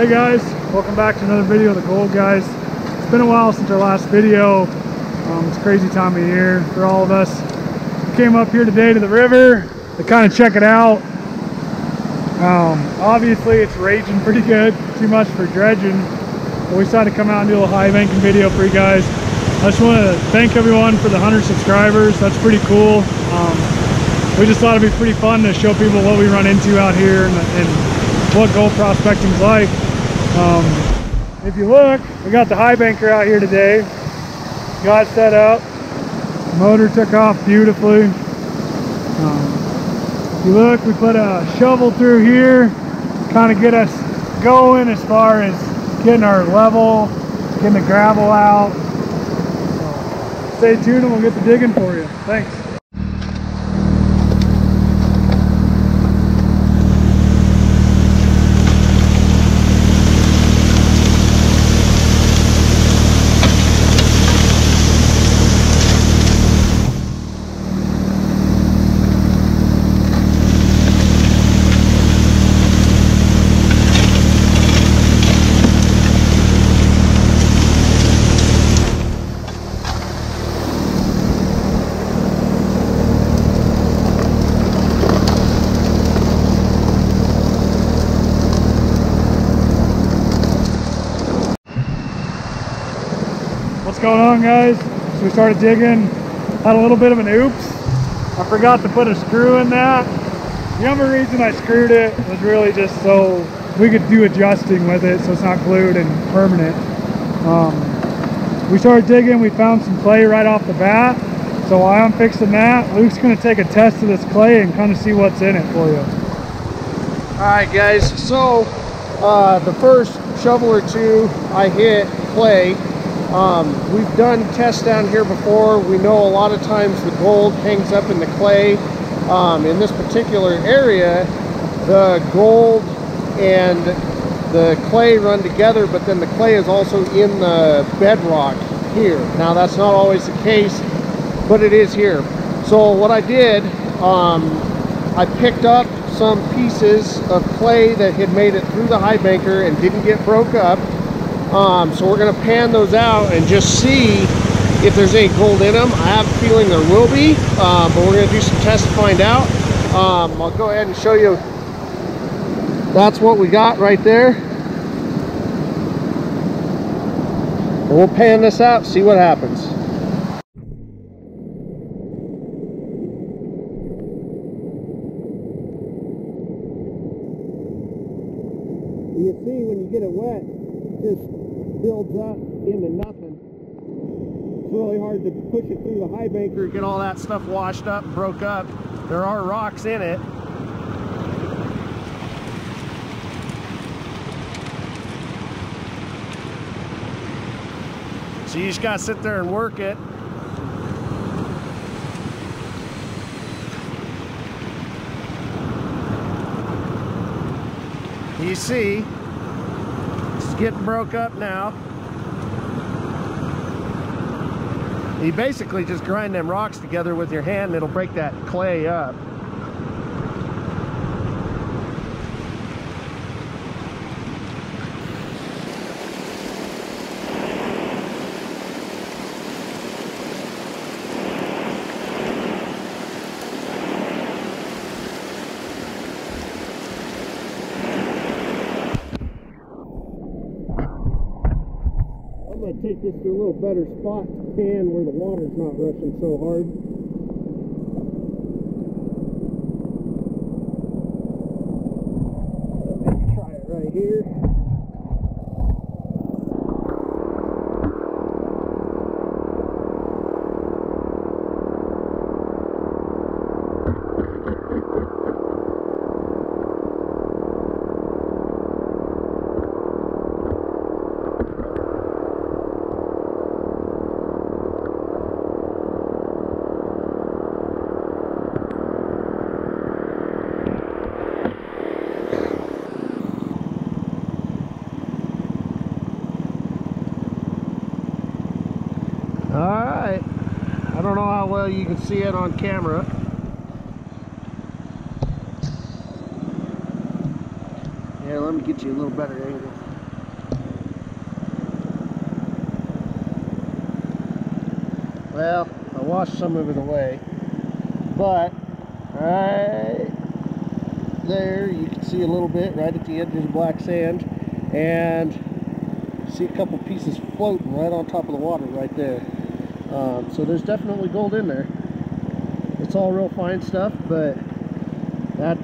Hey guys, welcome back to another video of the Gold Guys. It's been a while since our last video. It's a crazy time of year for all of us. We came up here today to the river to kind of check it out. Obviously it's raging pretty good, too much for dredging, but we decided to come out and do a high banking video for you guys. I just want to thank everyone for the 100 subscribers. That's pretty cool. We just thought it'd be pretty fun to show people what we run into out here and what gold prospecting's like. If you look, we got the high banker out here today. Got set up. Motor took off beautifully. If you look, we put a shovel through here, kind of get us going as far as getting our level, getting the gravel out. Stay tuned and we'll get to digging for you. Thanks. What's going on, guys? So we started digging, had a little bit of an oops. I forgot to put a screw in that. The only reason I screwed it was really just so we could do adjusting with it so it's not glued and permanent. We started digging, we found some clay right off the bat, so while I'm fixing that, Luke's going to take a test of this clay and kind of see what's in it for you. Alright guys, so the first shovel or two I hit clay. We've done tests down here before. We know a lot of times the gold hangs up in the clay. In this particular area, the gold and the clay run together, but then the clay is also in the bedrock here. Now that's not always the case, but it is here. So what I did, I picked up some pieces of clay that had made it through the high banker and didn't get broke up. So we're going to pan those out and just see if there's any gold in them. I have a feeling there will be, but we're going to do some tests to find out. I'll go ahead and show you. That's what we got right there. And we'll pan this out, see what happens. You see, when you get it wet, just builds up into nothing. It's really hard to push it through the high banker, get all that stuff washed up, broke up. There are rocks in it. So you just gotta sit there and work it. You see, getting broke up now. You basically just grind them rocks together with your hand and it'll break that clay up. Take this to a little better spot to pan where the water's not rushing so hard. Let's try it right here. I don't know how well you can see it on camera. Yeah, let me get you a little better angle. Well, I washed some of it away, but there you can see a little bit right at the edge of the black sand, and see a couple pieces floating right on top of the water right there. So there's definitely gold in there. It's all real fine stuff, but that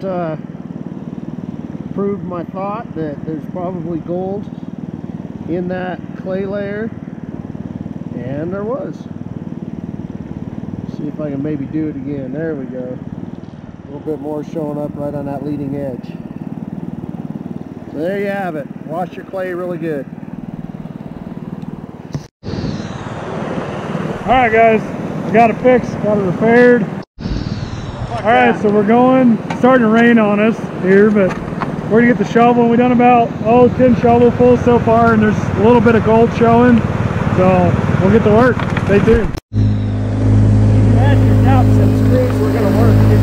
proved my thought that there's probably gold in that clay layer, and there was. Let's see if I can maybe do it again. There we go. A little bit more showing up right on that leading edge. So there you have it. Wash your clay really good. Alright guys, got it fixed, got it repaired. Alright, so we're going, it's starting to rain on us here, but we're gonna get the shovel. We done about 10 shovelfuls so far, and there's a little bit of gold showing, so we'll get to work. Stay tuned. That's your tops and screws. We're gonna work in you.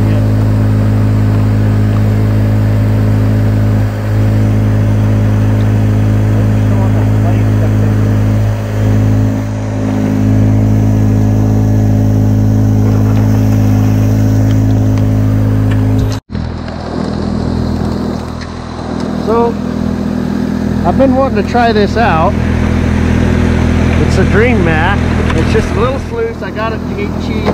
I've been wanting to try this out. It's a Dream Mat. It's just a little sluice. I got it cheap.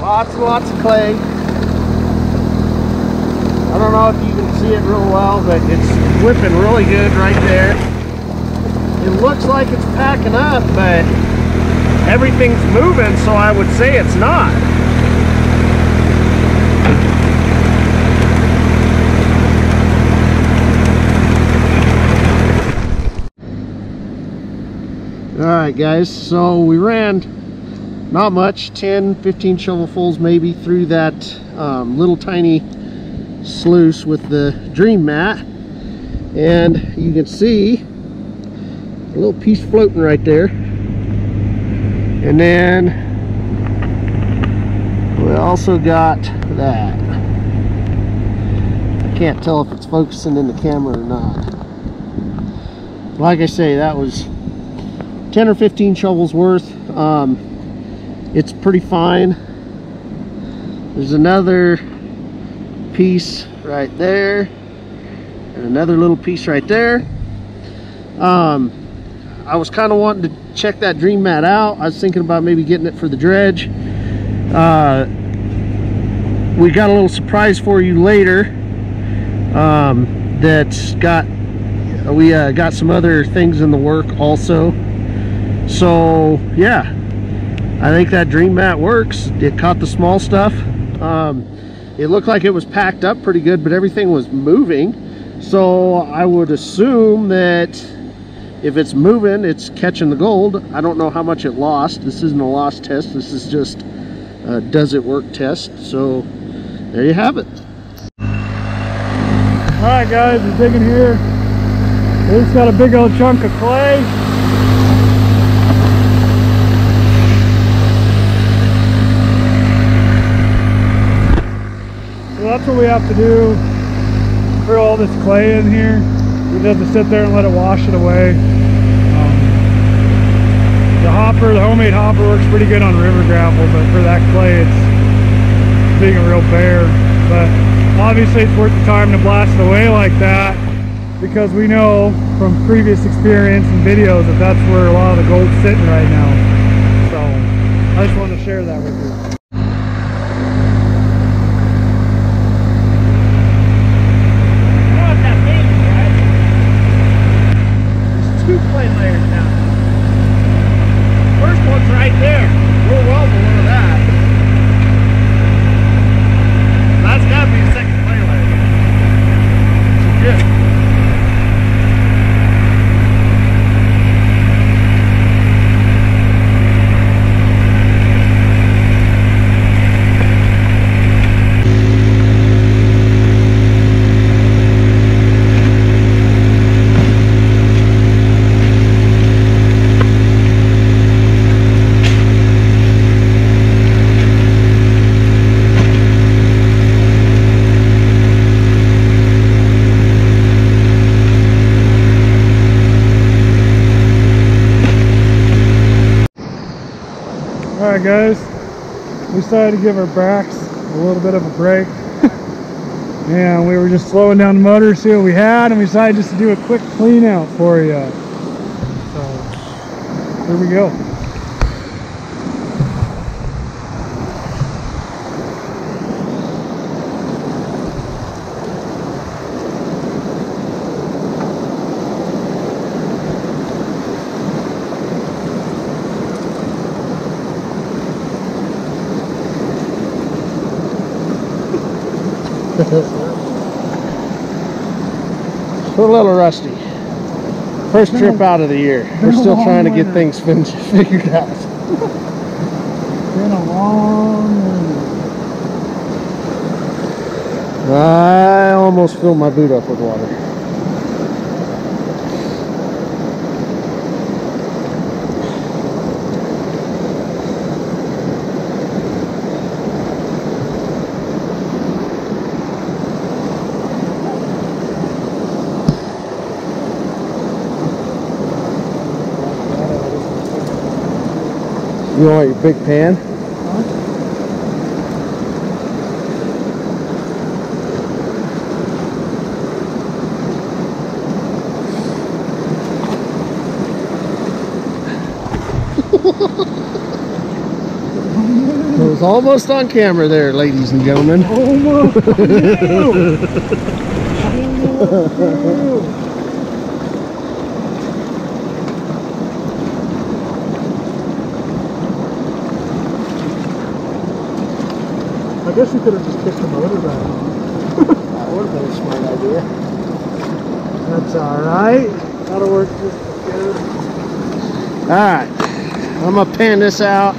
Lots and lots of clay. I don't know if you can see it real well, but it's whipping really good right there. It looks like it's packing up, but everything's moving, so I would say it's not. Alright guys, so we ran not much, 10, 15 shovelfuls maybe, through that little tiny sluice with the Dream Mat, and you can see a little piece floating right there, and then we also got that. I can't tell if it's focusing in the camera or not. Like I say, that was 10 or 15 shovels worth. It's pretty fine. There's another piece right there and another little piece right there. I was kind of wanting to check that Dream Mat out. I was thinking about maybe getting it for the dredge. We got a little surprise for you later. We got some other things in the work also, so yeah, I think that Dream Mat works. It caught the small stuff. It looked like it was packed up pretty good, but everything was moving. So I would assume that if it's moving, it's catching the gold. I don't know how much it lost. This isn't a loss test. This is just a does it work test. So there you have it. All right, guys, we're digging here. It's got a big old chunk of clay. That's what we have to do for all this clay in here. We just have to sit there and let it wash it away. The homemade hopper works pretty good on river gravel, but for that clay, it's being a real bear. But obviously it's worth the time to blast it away like that, because we know from previous experience and videos that that's where a lot of the gold's sitting right now. So I just wanted to share that with you. Alright guys, we decided to give our backs a little bit of a break. And we were just slowing down the motor, see what we had, and we decided just to do a quick clean out for you. So, here we go. We're a little rusty. First trip out of the year. We're still trying to get things figured out. Been a long winter. I almost filled my boot up with water. You want your big pan? Huh? It was almost on camera there, ladies and gentlemen. Almost. Oh, I guess you could have just kicked the motor back on. That would have been a smart idea. That's alright. That'll work just good. Alright, I'm going to pan this out.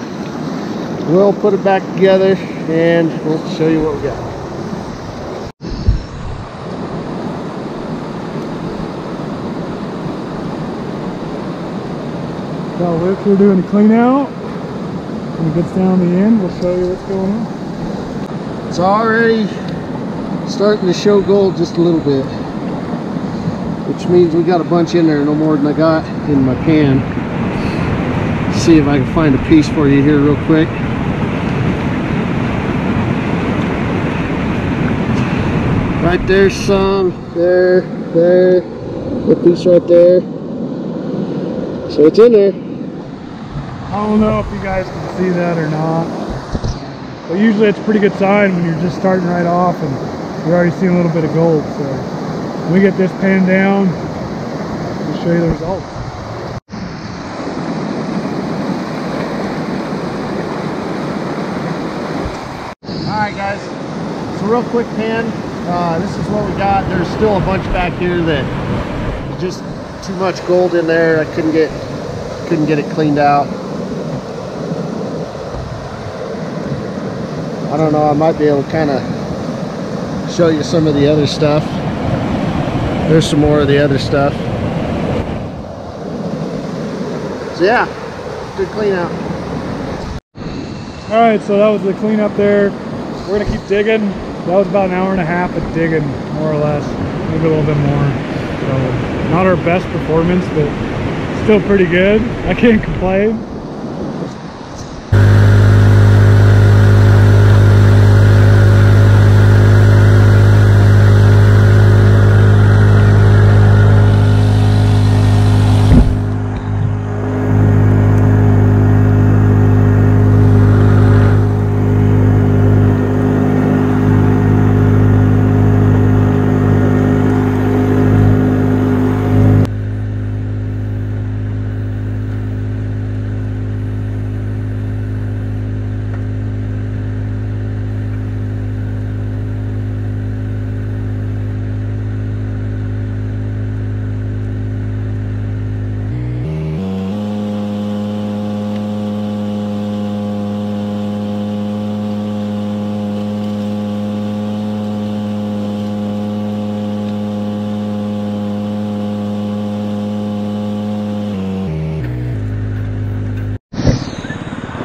We'll put it back together and we'll show you what we got. So Luke, we're doing a clean out. When it gets down to the end, we'll show you what's going on. It's already starting to show gold just a little bit, which means we got a bunch in there, no more than I got in my pan. Let's see if I can find a piece for you here real quick. Right there's some, there, a piece right there. So it's in there. I don't know if you guys can see that or not. But usually it's a pretty good sign when you're just starting right off and you're already seeing a little bit of gold. So when we get this pan down, we'll show you the results. Alright guys, it's a real quick pan. This is what we got. There's still a bunch back here that just too much gold in there. I couldn't get it cleaned out. I don't know, I might be able to kind of show you some of the other stuff. There's some more of the other stuff. So yeah, good clean out. Alright, so that was the clean up there. We're going to keep digging. That was about an hour and a half of digging, more or less. Maybe a little bit more. So, not our best performance, but still pretty good. I can't complain.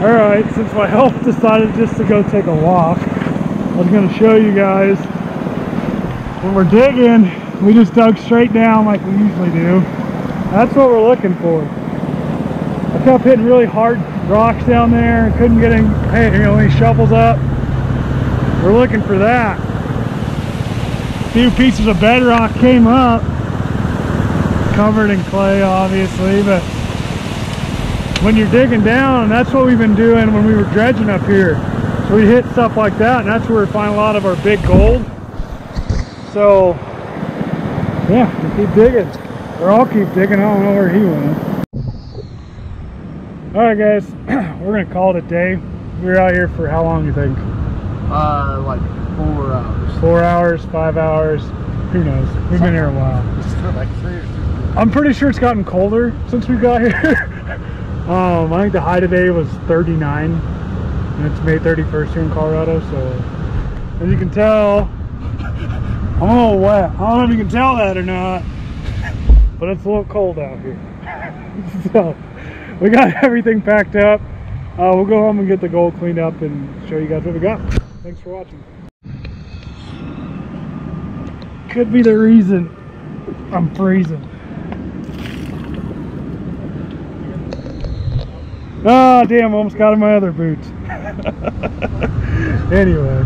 Alright, since my health decided just to go take a walk, I was going to show you guys, when we're digging, we just dug straight down like we usually do. That's what we're looking for. I kept hitting really hard rocks down there and couldn't get any, any shovels up. We're looking for that. A few pieces of bedrock came up, covered in clay obviously, but when you're digging down, that's what we've been doing when we were dredging up here. So we hit stuff like that, and that's where we find a lot of our big gold. So yeah, we keep digging, or I'll keep digging. I don't know where he went. All right guys, we're gonna call it a day. We were out here for how long, you think? Like 4 hours. 4 hours, 5 hours, who knows? We've been here a while. It's still like 3 or 2 days. I'm pretty sure it's gotten colder since we got here. I think the high today was 39, and it's May 31st here in Colorado. So as you can tell, I'm a little wet. I don't know if you can tell that or not, but it's a little cold out here. So we got everything packed up. We'll go home and get the gold cleaned up and show you guys what we got. Thanks for watching. Could be the reason I'm freezing. Ah, damn, almost got in my other boots. Anyway.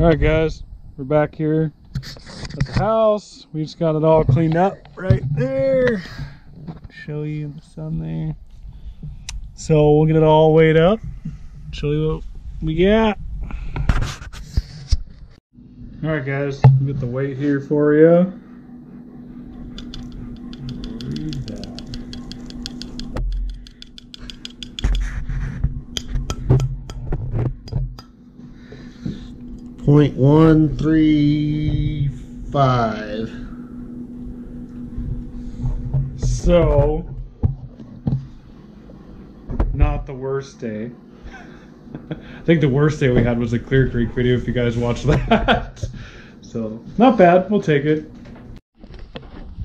Alright guys, we're back here at the house. We just got it all cleaned up right there. Show you the sun there. So we'll get it all weighed up. Show you what we got. Alright guys, we'll get the weight here for you. Point 135. So, not the worst day. I think the worst day we had was the Clear Creek video, if you guys watched that. So, not bad. We'll take it.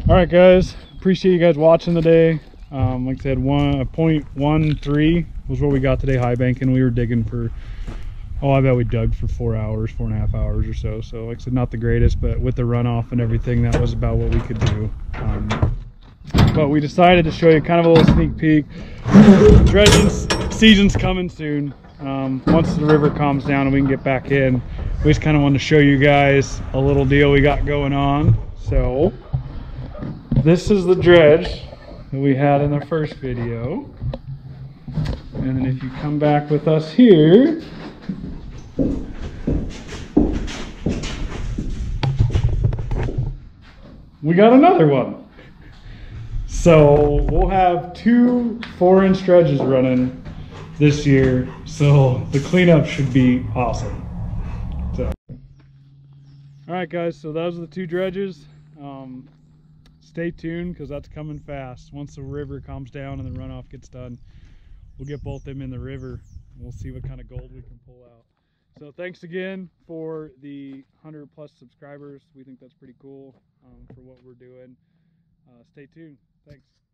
Alright guys, appreciate you guys watching today. Like I said, 1.13 was what we got today, high banking. We were digging for, oh, I bet we dug for 4 hours, 4.5 hours or so. So like I said, not the greatest, but with the runoff and everything, that was about what we could do. But we decided to show you kind of a little sneak peek. Dredging season's coming soon. Once the river calms down and we can get back in, we just kind of wanted to show you guys a little deal we got going on. So this is the dredge that we had in the first video. And then if you come back with us here, we got another one. So we'll have 2 4-inch dredges running this year, so the cleanup should be awesome. So alright guys, so those are the 2 dredges. Stay tuned, because that's coming fast. Once the river calms down and the runoff gets done, we'll get both of them in the river and we'll see what kind of gold we can pull out. So thanks again for the 100+ subscribers. We think that's pretty cool for what we're doing. Stay tuned. Thanks.